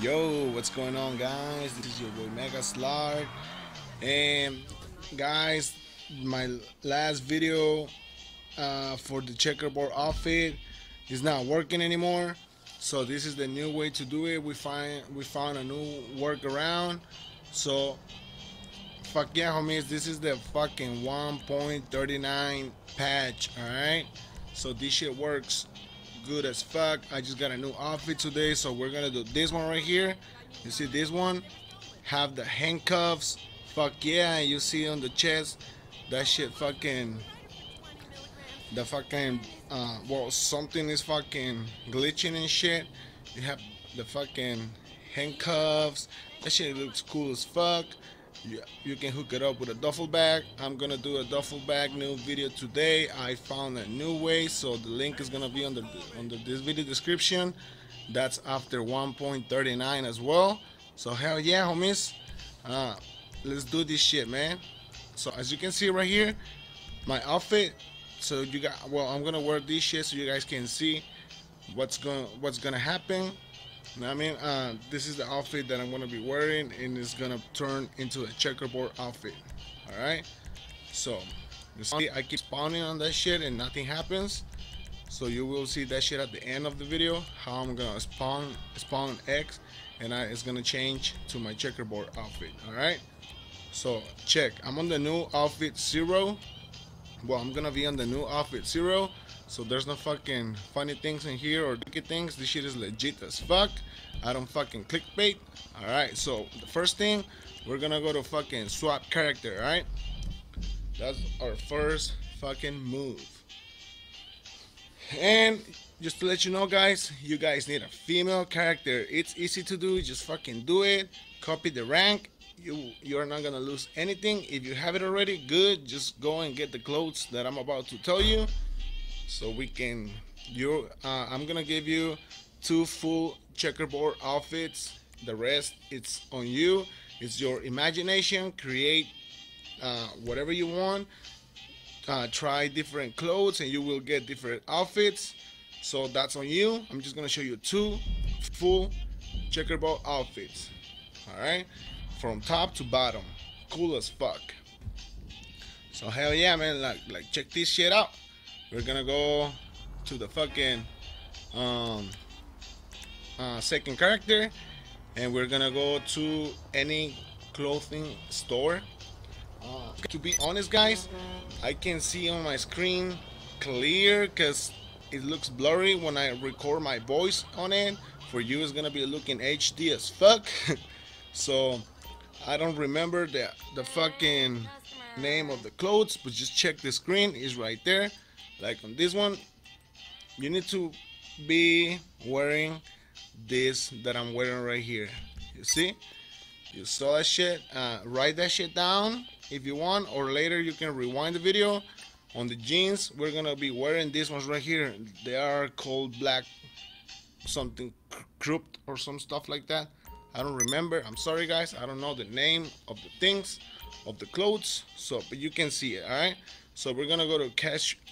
Yo, what's going on, guys? This is your boy Mega Slart, and guys, my last video for the checkerboard outfit is not working anymore. So this is the new way to do it. We found a new workaround. So fuck yeah, homies, this is the fucking 1.39 patch. All right, so this shit works good as fuck. I just got a new outfit today, so we're gonna do this one right here. You see this one have the handcuffs, fuck yeah. You see on the chest that shit fucking the fucking well, something is fucking glitching and shit. You have the fucking handcuffs. That shit looks cool as fuck. You can hook it up with a duffel bag. I'm gonna do a duffel bag new video today. I found a new way, so the link is gonna be under this video description. That's after 1.39 as well. So hell yeah, homies, let's do this shit, man. So as you can see right here, my outfit. So you got, well, I'm gonna wear this shit so you guys can see what's gonna happen. I mean, this is the outfit that I'm gonna be wearing, and it's gonna turn into a checkerboard outfit. All right, so you see, I keep spawning on that shit and nothing happens. So you will see that shit at the end of the video, how I'm gonna spawn X, and it's gonna change to my checkerboard outfit. All right, so check. I'm on the new outfit 0. Well, I'm gonna be on the new outfit 0. So there's no fucking funny things in here or tricky things. This shit is legit as fuck. I don't fucking clickbait. Alright, so the first thing, we're gonna go to fucking swap character, alright? That's our first fucking move. And just to let you know, guys, you guys need a female character. It's easy to do, just fucking do it. Copy the rank. You're not gonna lose anything. If you have it already, good. Just go and get the clothes that I'm about to tell you. So we can, I'm gonna give you 2 full checkerboard outfits. The rest, it's on you. It's your imagination. Create whatever you want. Try different clothes, and you will get different outfits. So that's on you. I'm just gonna show you 2 full checkerboard outfits. All right, from top to bottom, cool as fuck. So hell yeah, man! Like check this shit out. We're gonna go to the fucking second character, and we're gonna go to any clothing store. To be honest, guys, I can see on my screen clear because it looks blurry when I record my voice on it. For you, it's gonna be looking HD as fuck. So I don't remember the fucking name of the clothes, but just check the screen. It's right there. Like on this one, you need to be wearing this that I'm wearing right here. You see? You saw that shit. Write that shit down if you want, or later you can rewind the video. On the jeans, we're gonna be wearing these ones right here. They are called black something crypt or some stuff like that. I don't remember. I'm sorry, guys. I don't know the name of the things, of the clothes. So, but you can see it, all right? So we're gonna go to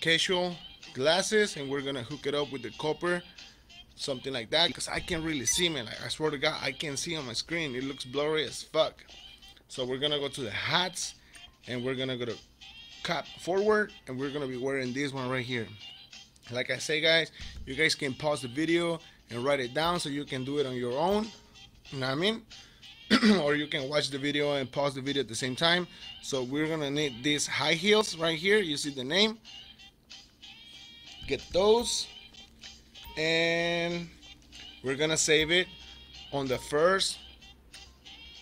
casual glasses, and we're gonna hook it up with the copper, something like that, because I can't really see, man. Like, I swear to God, I can't see on my screen. It looks blurry as fuck. So we're gonna go to the hats, and we're gonna go to cap forward, and we're gonna be wearing this one right here. Like I say, guys, you guys can pause the video and write it down so you can do it on your own. You know what I mean? Or you can watch the video and pause the video at the same time. So we're gonna need these high heels right here. You see the name. Get those, and we're gonna save it on the first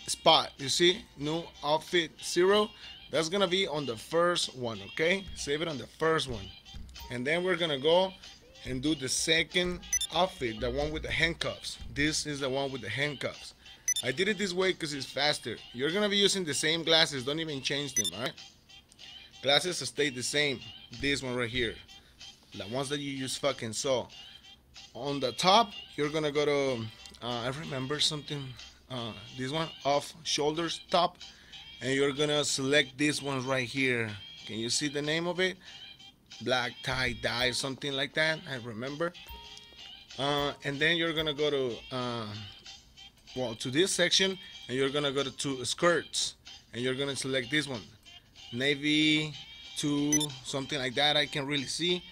spot. You see, new outfit 0. That's gonna be on the first one. Okay, save it on the first one, and then we're gonna go and do the second outfit, the one with the handcuffs. This is the one with the handcuffs. I did it this way because it's faster. You're gonna be using the same glasses. Don't even change them, all right? Glasses stay the same. This one right here, the ones that you just fucking saw. On the top, you're gonna go to, I remember something, this one, off shoulders top, and you're gonna select this one right here. Can you see the name of it? Black tie dye, something like that, I remember. And then you're gonna go to well, to this section, and you're gonna go to skirts, and you're gonna select this one, navy to something like that. I can't really see,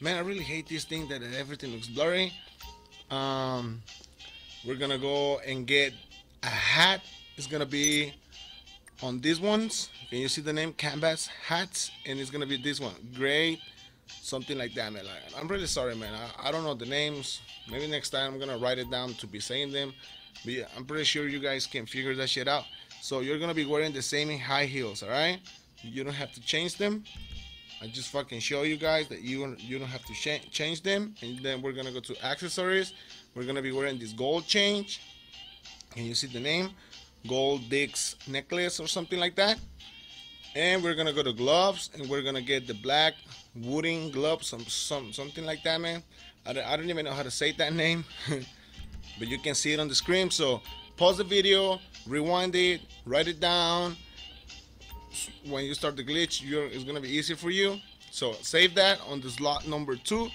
man. I really hate this thing that everything looks blurry. We're gonna go and get a hat. It's gonna be on these ones. Can you see the name? Canvas hats, and it's gonna be this one, gray, something like that, man. Like, I'm really sorry, man. I don't know the names. Maybe next time I'm gonna write it down to be saying them. But yeah, I'm pretty sure you guys can figure that shit out. So you're gonna be wearing the same high heels, all right? You don't have to change them. I just fucking show you guys that you don't have to change them. And then we're gonna go to accessories. We're gonna be wearing this gold chain. Can you see the name? Gold Dick's necklace or something like that. And we're gonna go to gloves, and we're gonna get the black wooden gloves, something like that, man. I don't even know how to say that name. But you can see it on the screen. So pause the video, rewind it, write it down. When you start the glitch, it's gonna be easy for you. So save that on the slot number 2.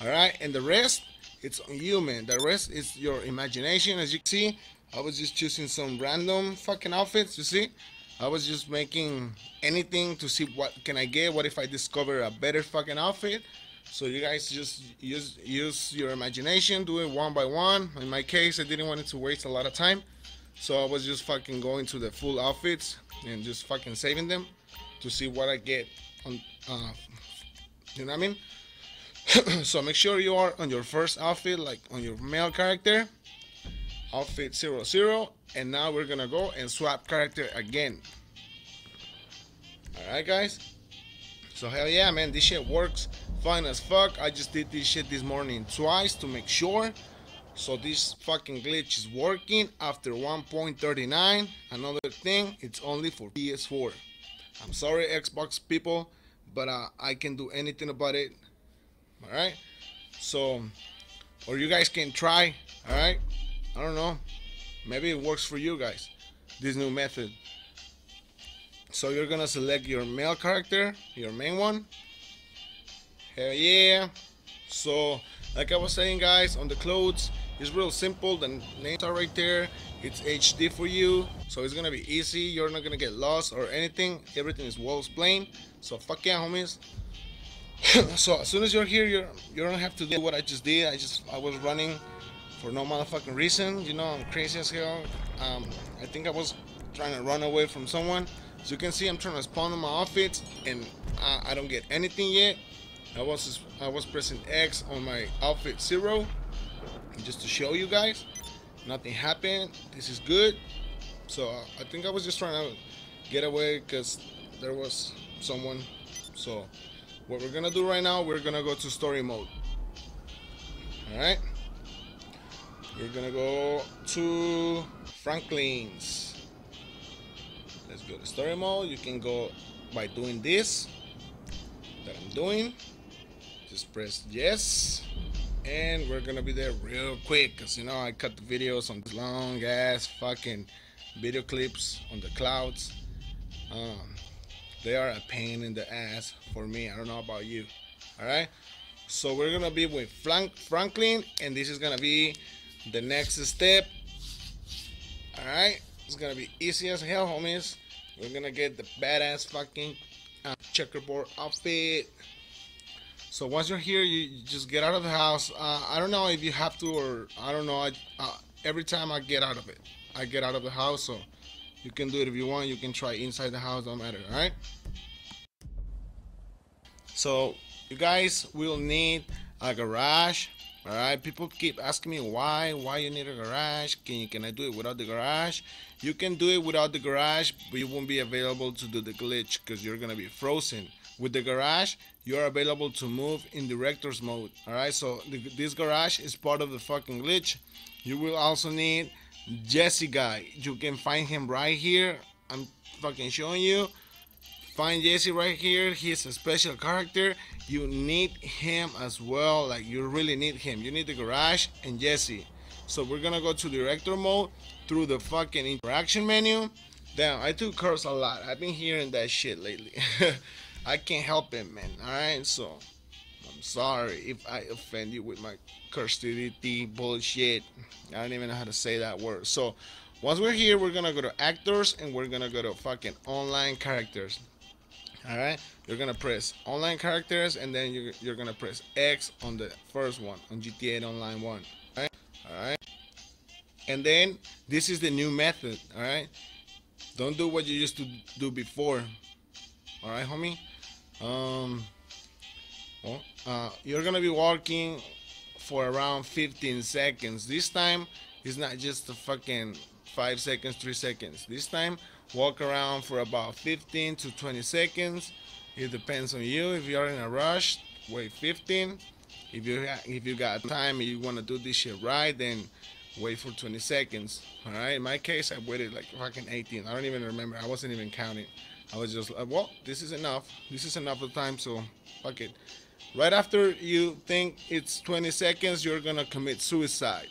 All right, and the rest, it's on you, man. The rest is your imagination. As you can see, I was just choosing some random fucking outfits. You see, I was just making anything to see what can I get. What if I discover a better fucking outfit? So you guys just use your imagination, do it one by one. In my case, I didn't want it to waste a lot of time, so I was just fucking going to the full outfits and just fucking saving them to see what I get on, you know what I mean? So make sure you are on your first outfit, like on your male character, outfit 00, and now we're gonna go and swap character again. All right, guys. So hell yeah, man, this shit works fine as fuck. I just did this shit this morning twice to make sure. So this fucking glitch is working after 1.39. Another thing, it's only for PS4. I'm sorry, Xbox people, but I can't do anything about it. All right, so, or you guys can try. All right, I don't know, maybe it works for you guys, this new method. So you're gonna select your male character, your main one. Hell yeah. So like I was saying, guys, on the clothes, it's real simple. The names are right there. It's HD for you, so it's gonna be easy. You're not gonna get lost or anything. Everything is well explained. So fuck yeah, homies. So as soon as you're here, you don't have to do what I just did. I was running for no motherfucking reason. You know, I'm crazy as hell. I think I was trying to run away from someone. As you can see, I'm trying to spawn on my outfits, and I don't get anything yet. I was pressing X on my outfit 0 just to show you guys. Nothing happened. This is good. So I think I was just trying to get away because there was someone. So what we're gonna do right now, we're gonna go to story mode. All right, we're gonna go to Franklin's. Let's go to story mode. You can go by doing this that I'm doing. Just press yes, and we're gonna be there real quick, because you know I cut the videos on long ass fucking video clips on the clouds. They are a pain in the ass for me. I don't know about you. All right, so we're gonna be with Franklin, and this is gonna be the next step. All right, it's gonna be easy as hell, homies. We're gonna get the badass fucking checkerboard outfit. So once you're here, you just get out of the house. I don't know if you have to, or I don't know. Every time I get out of it, I get out of the house. So you can do it if you want. You can try inside the house, don't matter. All right. So you guys will need a garage. All right, people keep asking me why you need a garage. Can I do it without the garage? You can do it without the garage, but you won't be available to do the glitch because you're gonna be frozen. With the garage, you're available to move in director's mode. All right, so this garage is part of the fucking glitch. You will also need Jesse guy. You can find him right here. I'm fucking showing you. Find Jesse right here. He's a special character. You need him as well. Like, you really need him. You need the garage and Jesse. So we're gonna go to director mode through the fucking interaction menu. Damn, I do curse a lot. I've been hearing that shit lately. I can't help it, man. All right, so my I'm sorry if I offend you with my cursivity bullshit. I don't even know how to say that word. So once we're here, we're gonna go to actors and we're gonna go to fucking online characters. Alright, you're gonna press online characters and then you're gonna press X on the first one, on GTA Online 1. Alright, and then this is the new method. Alright, don't do what you used to do before. Alright, homie. You're gonna be walking for around 15 seconds. This time, it's not just the fucking 5 seconds, 3 seconds. This time, walk around for about 15 to 20 seconds. It depends on you. If you're in a rush, wait 15. If you got time and you want to do this shit right, then wait for 20 seconds. All right. In my case, I waited like fucking 18. I don't even remember. I wasn't even counting. I was just like, well, this is enough. This is enough of time. So fuck it. Right after you think it's 20 seconds, you're gonna commit suicide.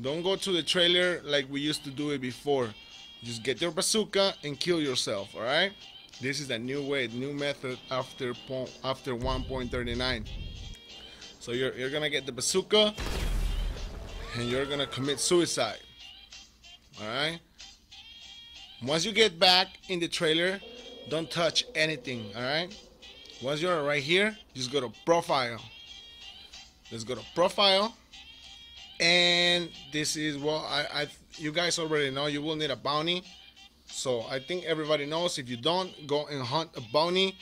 Don't go to the trailer like we used to do it before. Just get your bazooka and kill yourself, alright? This is a new way, new method after 1.39. So you're gonna get the bazooka and you're gonna commit suicide, alright? Once you get back in the trailer, don't touch anything, alright? Once you're right here, just go to profile. Let's go to profile. And this is what you guys already know. You will need a bounty, so I think everybody knows. If you don't, go and hunt a bounty,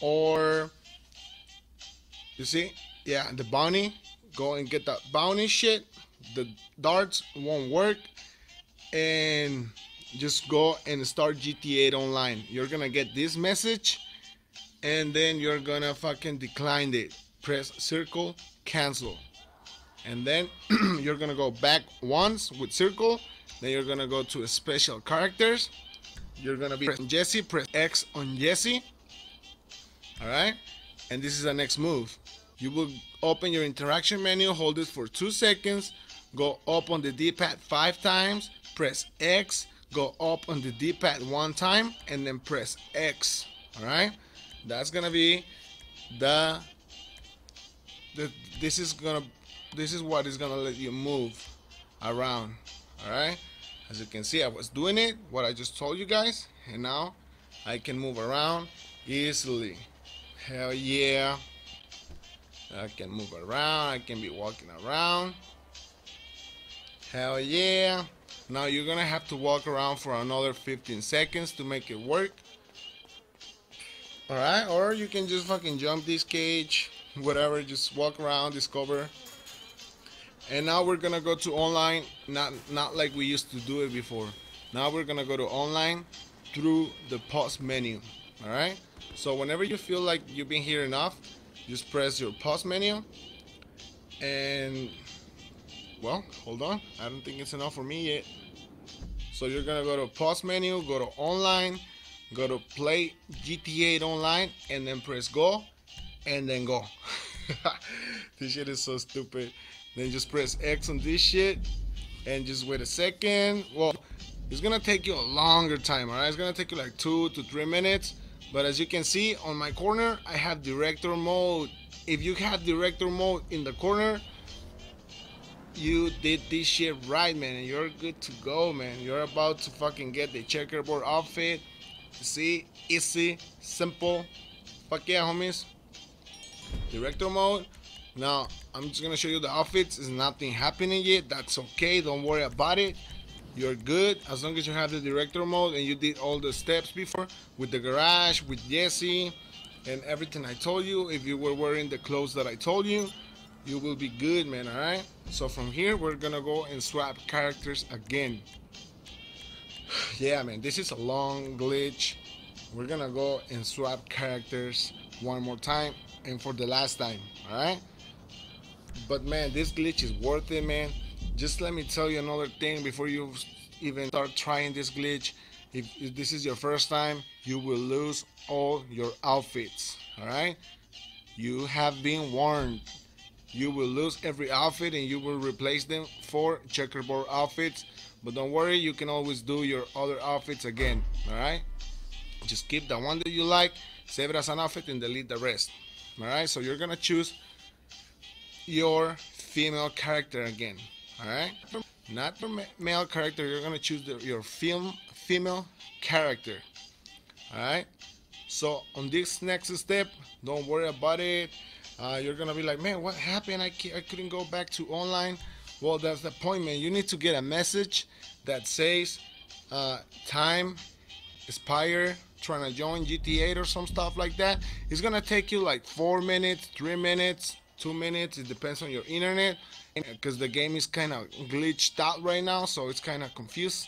or you see, yeah, the bounty, go and get that bounty shit. The darts won't work, and just go and start GTA Online. You're gonna get this message and then you're gonna fucking decline it. Press circle, cancel, and then you're gonna go back once with circle, then you're gonna go to special characters, you're gonna be pressing Jesse, press X on Jesse, alright? And this is the next move. You will open your interaction menu, hold it for 2 seconds, go up on the D-pad 5 times, press X, go up on the D-pad 1 time, and then press X, alright? That's gonna be the this is what is gonna let you move around. All right, as you can see, I was doing it what I just told you guys, and now I can move around easily. Hell yeah, I can move around. I can be walking around. Hell yeah. Now you're gonna have to walk around for another 15 seconds to make it work. All right, or you can just fucking jump this cage, whatever, just walk around, discover. And now we're gonna go to online, not like we used to do it before. Now we're gonna go to online through the pause menu. All right, so whenever you feel like you've been here enough, just press your pause menu and, well, hold on, I don't think it's enough for me yet. So you're gonna go to pause menu, go to online, go to play GTA Online, and then press go and then go. This shit is so stupid. Then just press X on this shit and just wait a second. Well, it's gonna take you a longer time, alright? It's gonna take you like 2 to 3 minutes, but as you can see on my corner, I have director mode. If you have director mode in the corner, you did this shit right, man, and you're good to go, man. You're about to fucking get the checkerboard outfit. See, easy, simple. Fuck yeah, homies. Director mode. Now I'm just gonna show you the outfits. It's nothing happening yet. That's okay, don't worry about it. You're good as long as you have the director mode and you did all the steps before with the garage, with Jesse, and everything I told you. If you were wearing the clothes that I told you, you will be good, man. All right, so from here we're gonna go and swap characters again. Yeah, man, this is a long glitch. We're gonna go and swap characters one more time, and for the last time, all right? But man, this glitch is worth it, man. Just let me tell you another thing before you even start trying this glitch. If this is your first time, you will lose all your outfits, all right? You have been warned. You will lose every outfit and you will replace them for checkerboard outfits. But don't worry, you can always do your other outfits again, all right? Just keep the one that you like Save it as an outfit and delete the rest. Alright, so you're gonna choose your female character again. Alright, not the male character, you're gonna choose your female character. Alright, so on this next step, don't worry about it. You're gonna be like, man, what happened? I couldn't go back to online. Well, that's the point, man. You need to get a message that says time expire, trying to join GTA or some stuff like that. It's gonna take you like 4 minutes, 3 minutes, 2 minutes. It depends on your internet, because the game is kind of glitched out right now, so it's kind of confused.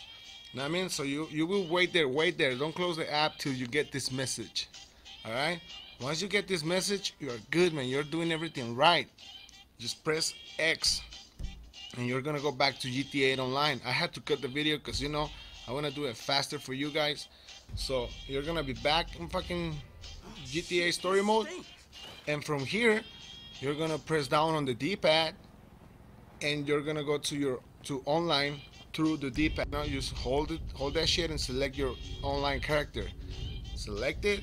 You know what I mean? So you will wait there. Don't close the app till you get this message. All right. Once you get this message, you're good, man. You're doing everything right. Just press X, and you're gonna go back to GTA Online. I had to cut the video because, you know, I wanna do it faster for you guys. So you're gonna be back in fucking GTA story mode, and from here you're gonna press down on the D-pad, and you're gonna go to your online through the D-pad. Now you just hold that shit and select your online character. Select it,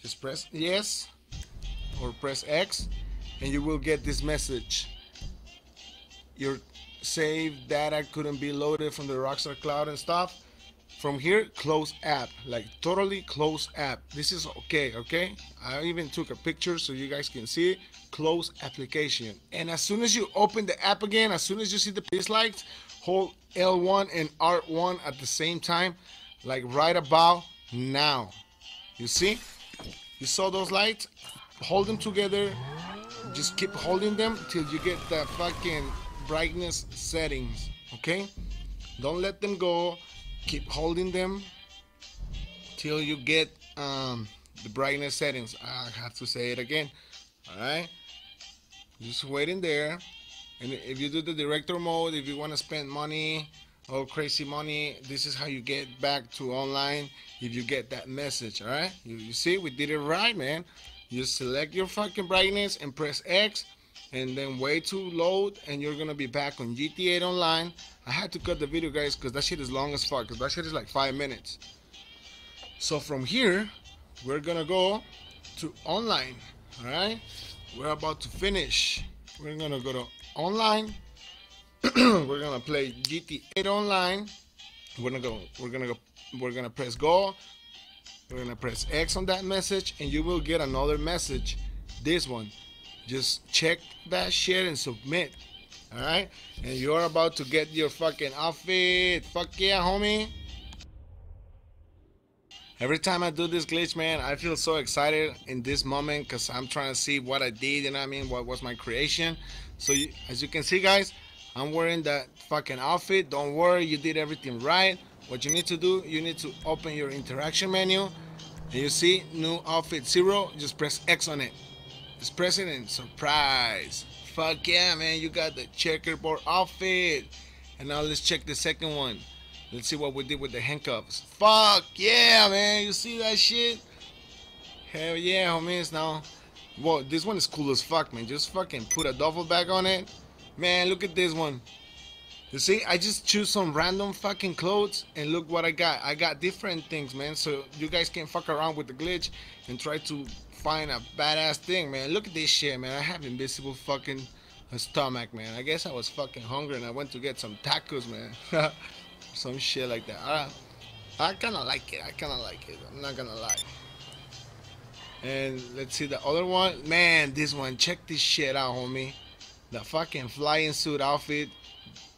just press yes or press X, and you will get this message. Your save data couldn't be loaded from the Rockstar Cloud and stuff. From here, close app, like totally close app. This is okay, okay? I even took a picture so you guys can see it. Close application. And as soon as you open the app again, as soon as you see the dislikes, hold L1 and R1 at the same time, like right about now. You see? You saw those lights? Hold them together. Just keep holding them till you get the fucking brightness settings, okay? Don't let them go. Keep holding them till you get the brightness settings. I have to say it again. All right, just waiting there. And if you do the director mode, if you want to spend money or crazy money, this is how you get back to online if you get that message. All right, you see, we did it right, man. You select your fucking brightness and press X, and then wait to load, and you're gonna be back on GTA Online. I had to cut the video, guys, because that shit is long as fuck, because that shit is like 5 minutes. So from here, we're gonna go to online. All right, we're about to finish. We're gonna go to online. We're gonna play GTA Online. We're gonna press go. We're gonna press X on that message, and you will get another message. This one. Just check that shit and submit. All right, and you're about to get your fucking outfit. Fuck yeah, homie. Every time I do this glitch, man, I feel so excited in this moment because I'm trying to see what I did, and I mean, what was my creation. So as you can see, guys, I'm wearing that fucking outfit. Don't worry, you did everything right. What you need to do, you need to open your interaction menu, and you see new outfit 0, just press X on it. It's president surprise. Fuck yeah, man, you got the checkerboard outfit. And now let's check the second one. Let's see what we did with the handcuffs. Fuck yeah, man, you see that shit? Hell yeah, homies. Now, well, this one is cool as fuck, man. Just fucking put a duffel bag on it. Man, look at this one. You see, I just choose some random fucking clothes, and look what I got. I got different things, man, so you guys can fuck around with the glitch and try to find a badass thing, man. Look at this shit, man. I have invisible fucking stomach, man. I guess I was fucking hungry and I went to get some tacos, man. Some shit like that. I kind of like it. I'm not gonna lie. And let's see the other one. Man, this one. Check this shit out, homie. The fucking flying suit outfit,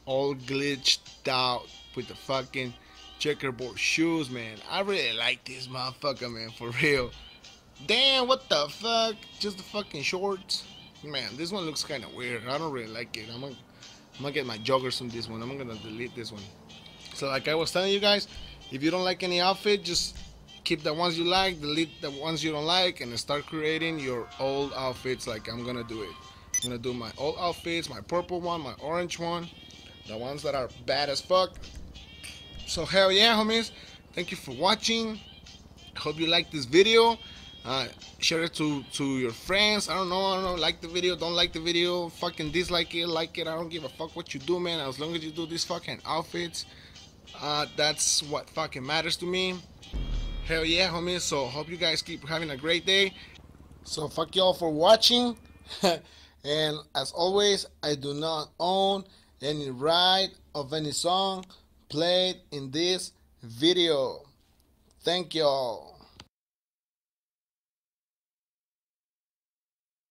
all glitched out with the fucking checkerboard shoes, man. I really like this motherfucker, man. For real. Damn, what the fuck? Just the fucking shorts? Man, this one looks kind of weird. I don't really like it. I'm gonna get my joggers from this one. I'm gonna delete this one. So like I was telling you guys, if you don't like any outfit, just keep the ones you like, delete the ones you don't like, and start creating your old outfits like I'm gonna do it. I'm gonna do my old outfits, my purple one, my orange one, the ones that are bad as fuck. So hell yeah, homies. Thank you for watching. Hope you like this video. Share it to your friends. I don't know, like the video, don't like the video, fucking dislike it, like it, I don't give a fuck what you do, man. As long as you do these fucking outfits, that's what fucking matters to me. Hell yeah, homies. So hope you guys keep having a great day. So fuck y'all for watching. And as always, I do not own any right of any song played in this video. Thank y'all.